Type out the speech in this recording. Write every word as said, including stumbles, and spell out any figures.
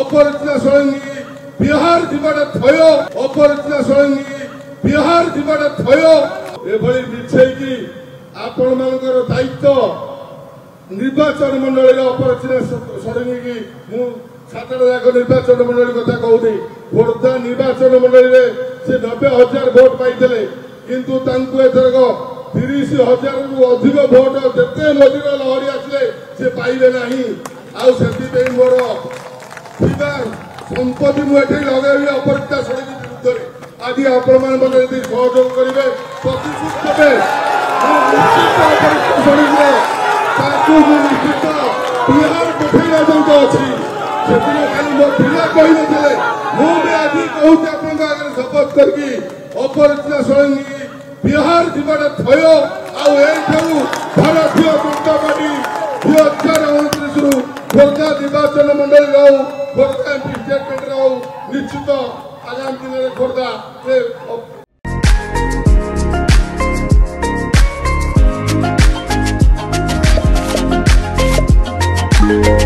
অপরাজিতা ষড়ঙ্গী বিহার জীবন থয়, অপরাজিতা ষড়ঙ্গী বিহার জীবন থয়। এভাবে মিছেইকি আপন মানকর দায়িত্ব নির্বাচন মন্ডলীর অপরাজিতা ষড়ঙ্গী মু সাতটা যাক নির্বাচন মন্ডলী কথা কৌনি। খোর্ধা নির্বাচন মন্ডলীরে সে নব্বই হাজার ভোট পাইলে, কিন্তু তাঁকু এথরক তিরিশ হাজার অধিক ভোট যেতে মোদীর লহরি আসলে সে পাইলে না। আপাই মোর সম্পত্তি মু এটি লগাইবি অপরাজিতা ষড়ঙ্গী বিরুদ্ধে। আজ আপন মানে যদি সহযোগ করবে, প্রতিশ্রুতি দেবে, অপরাজিতা ষড়ঙ্গী তাঁকু মু নিশ্চিত বিহার পঠাইলে যন্ত্র অছি। সেদিন খালি মো পিলা কহিলে, মু আজি কৌছি আপনার আগে শপথ করি অপরাজিতা ষড়ঙ্গী বিহার জীবন থয়। আইঠার ভারতীয় জনতা পার্টি দুই হাজার উনত্রিশ রু খোর্ধা নির্বাচন মন্ডলী রহু, খোর্ধা এমপি স্টেটমেন্ট রহু, নিশ্চিত আগামী দিনের খোর্ধা।